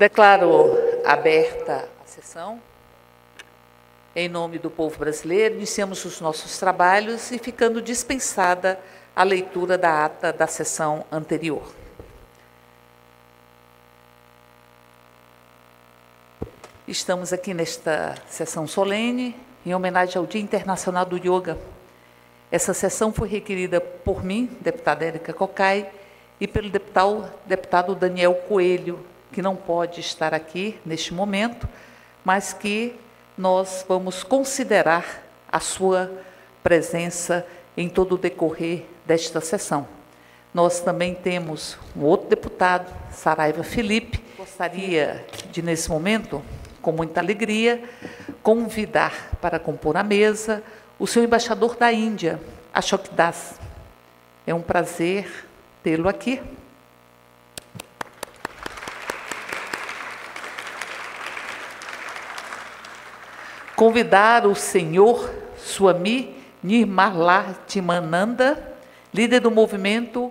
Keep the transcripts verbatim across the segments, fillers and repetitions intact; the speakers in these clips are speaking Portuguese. Declaro aberta a sessão. Em nome do povo brasileiro, iniciamos os nossos trabalhos e ficando dispensada a leitura da ata da sessão anterior. Estamos aqui nesta sessão solene, em homenagem ao Dia Internacional do Yoga. Essa sessão foi requerida por mim, deputada Érika Kokay, e pelo deputado, deputado Daniel Coelho, que não pode estar aqui neste momento, mas que nós vamos considerar a sua presença em todo o decorrer desta sessão. Nós também temos um outro deputado, Saraiva Felipe. Gostaria de, nesse momento, com muita alegria, convidar para compor a mesa o seu embaixador da Índia, Ashok Das. É um prazer tê-lo aqui. Convidar o senhor Swami Nirmalatmananda, líder do movimento.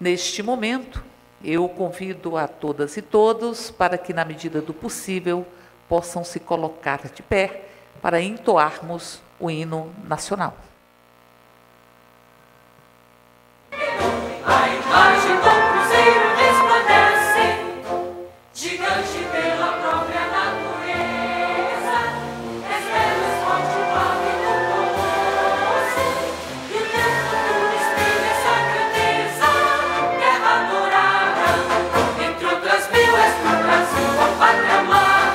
Neste momento, eu convido a todas e todos para que, na medida do possível, possam se colocar de pé para entoarmos o hino nacional. A imagem do cruzeiro resplandece, gigante pela própria natureza, és belo, forte, bravo e bondoso, e o teu futuro espelha essa grandeza, terra adorada, entre outras mil és pro Brasil, a pátria amada.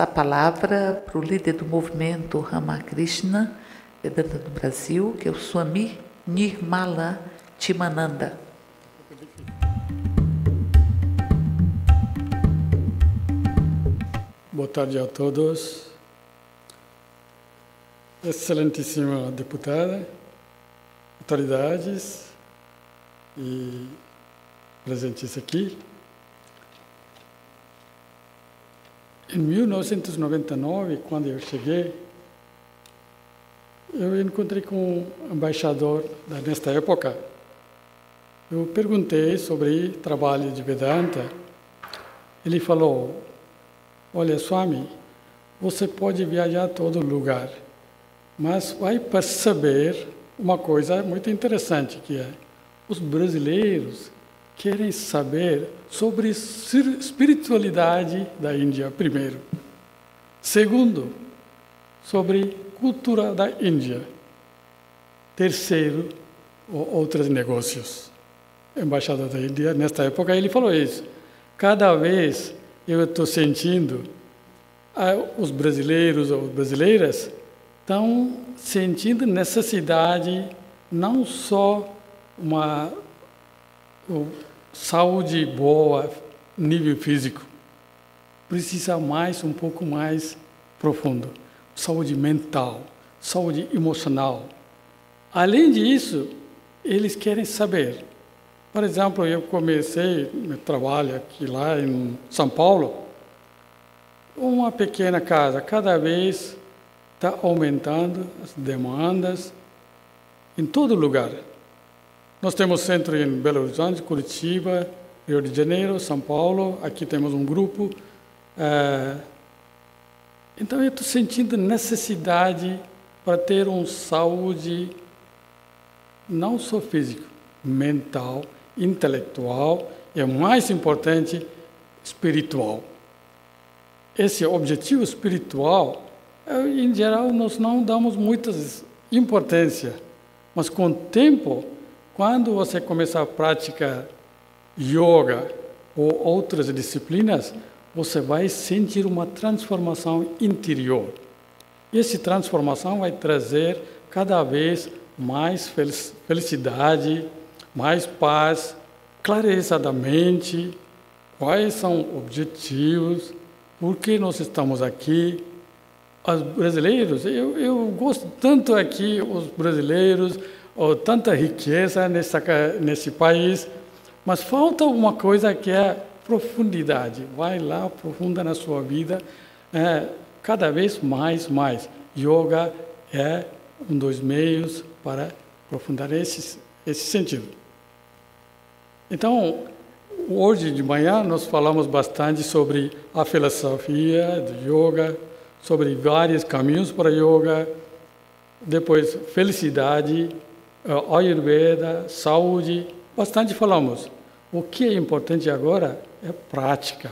A palavra para o líder do movimento Ramakrishna, Vedanta do Brasil, que é o Swami Nirmalatmananda. Boa tarde a todos. Excelentíssima deputada, autoridades e presentes aqui. Em mil novecentos e noventa e nove, quando eu cheguei, eu encontrei com um embaixador nesta época. Eu perguntei sobre trabalho de Vedanta. Ele falou, olha, Swami, você pode viajar a todo lugar, mas vai perceber uma coisa muito interessante, que é os brasileiros querem saber sobre espiritualidade da Índia, primeiro. Segundo, sobre cultura da Índia. Terceiro, outros negócios. Embaixada da Índia, nesta época, ele falou isso. Cada vez eu estou sentindo os brasileiros ou brasileiras estão sentindo necessidade, não só uma saúde boa, nível físico, precisa mais, um pouco mais profundo. Saúde mental, saúde emocional. Além disso, eles querem saber. Por exemplo, eu comecei meu trabalho aqui lá em São Paulo, uma pequena casa, cada vez está aumentando as demandas em todo lugar. Nós temos centro em Belo Horizonte, Curitiba, Rio de Janeiro, São Paulo. Aqui temos um grupo. Então, eu estou sentindo necessidade para ter uma saúde não só físico, mental, intelectual, e mais importante, espiritual. Esse objetivo espiritual, em geral, nós não damos muita importância, mas com o tempo, quando você começar a praticar yoga ou outras disciplinas, você vai sentir uma transformação interior. Essa transformação vai trazer cada vez mais felicidade, mais paz, clareza da mente, quais são os objetivos, por que nós estamos aqui. Os brasileiros, eu, eu gosto tanto aqui, os brasileiros, oh, tanta riqueza nessa, nesse país, mas falta uma coisa que é profundidade. Vai lá, aprofunda na sua vida, é, cada vez mais, mais. Yoga é um dos meios para aprofundar esse, esse sentido. Então, hoje de manhã, nós falamos bastante sobre a filosofia do yoga, sobre vários caminhos para yoga, depois felicidade, Ayurveda, saúde, bastante falamos. O que é importante agora é prática.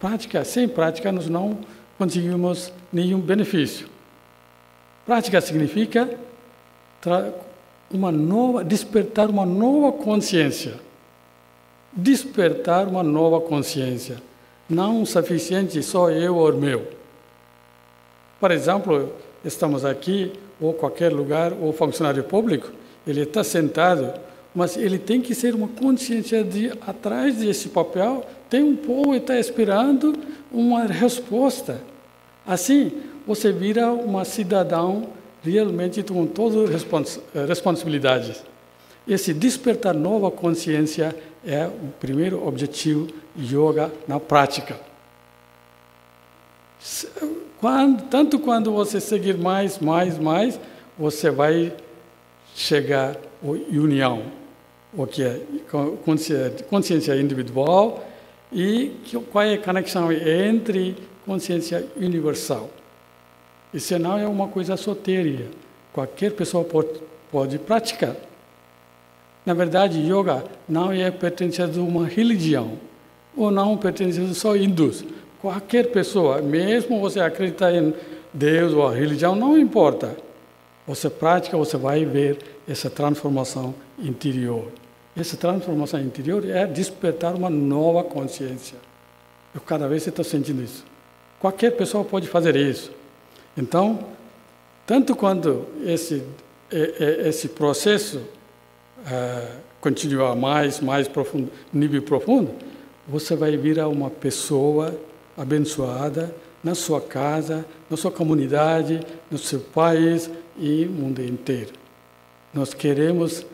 Prática, sem prática nós não conseguimos nenhum benefício. Prática significa uma nova, despertar uma nova consciência. Despertar uma nova consciência. Não é suficiente só eu ou meu. Por exemplo, estamos aqui, ou qualquer lugar, ou funcionário público, ele está sentado, mas ele tem que ser uma consciência de, atrás desse papel, tem um povo que está esperando uma resposta. Assim, você vira um cidadão realmente com todas as respons responsabilidades. Esse despertar nova consciência é o primeiro objetivo yoga na prática. Quando, tanto quando você seguir mais, mais, mais, você vai chegar à união, o que é consciência individual e qual é a conexão entre consciência universal. Isso não é uma coisa esotérica. Qualquer pessoa pode, pode praticar. Na verdade, yoga não é pertencente a uma religião, ou não pertencente só a hindus. Qualquer pessoa, mesmo você acreditar em Deus ou a religião, não importa. Você pratica, você vai ver essa transformação interior. Essa transformação interior é despertar uma nova consciência. Eu cada vez estou sentindo isso. Qualquer pessoa pode fazer isso. Então, tanto quanto esse, esse processo Uh, continuar mais, mais profundo, nível profundo, você vai virar uma pessoa abençoada na sua casa, na sua comunidade, no seu país e no mundo inteiro. Nós queremos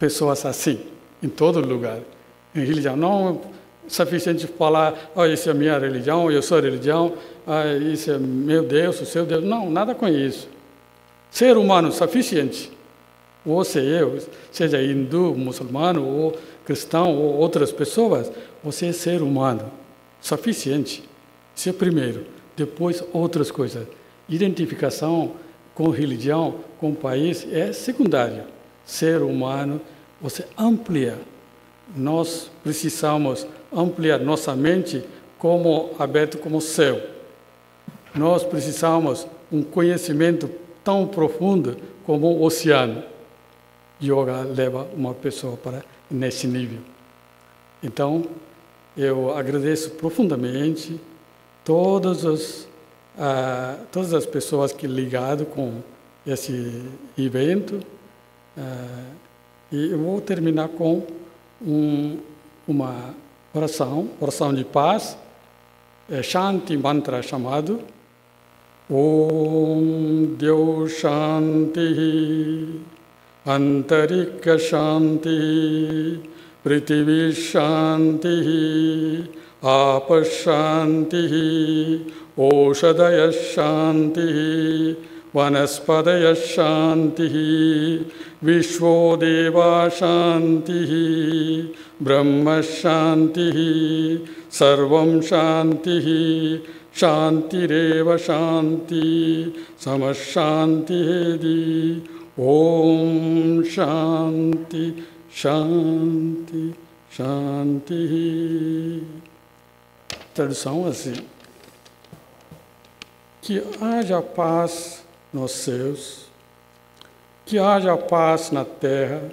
pessoas assim, em todo lugar. Em religião, não é suficiente falar, oh, isso é minha religião, eu sou religião, ah, isso é meu Deus, o seu Deus. Não, nada com isso. Ser humano suficiente. Ou seja, seja hindu, muçulmano, ou cristão, ou outras pessoas, você é ser humano, suficiente. Isso é primeiro, depois outras coisas. Identificação com religião, com país, é secundário. Ser humano, você amplia. Nós precisamos ampliar nossa mente como aberto como o céu. Nós precisamos um conhecimento tão profundo como o oceano. Yoga leva uma pessoa para nesse nível. Então, eu agradeço profundamente todos os, ah, todas as pessoas que ligaram com esse evento. Ah, e eu vou terminar com um, uma oração, oração de paz, é Shanti Mantra chamado Om Deu Shanti Antarika Shanti, Prithvi Shanti, Apa Shanti, Oshadaya Shanti, Vanaspadaya Shanti, Vishwodeva Shanti, Brahma Shanti, Sarvam Shanti, Shanti Reva Shanti, Samashanti Hedi. Om Shanti, Shanti, Shanti. Tradução assim. Que haja paz nos céus, que haja paz na terra,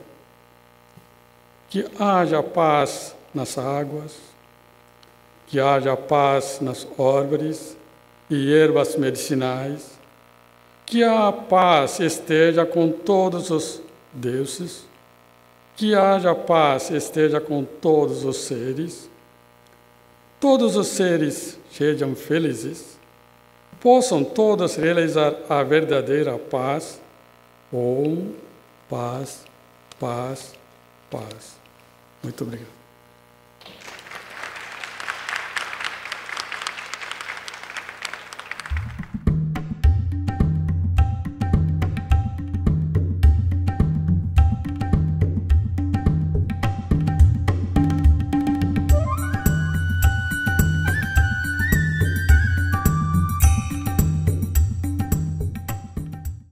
que haja paz nas águas, que haja paz nas árvores e ervas medicinais, que a paz esteja com todos os deuses, que haja paz esteja com todos os seres, todos os seres sejam felizes, possam todos realizar a verdadeira paz, ou paz, paz, paz. Muito obrigado.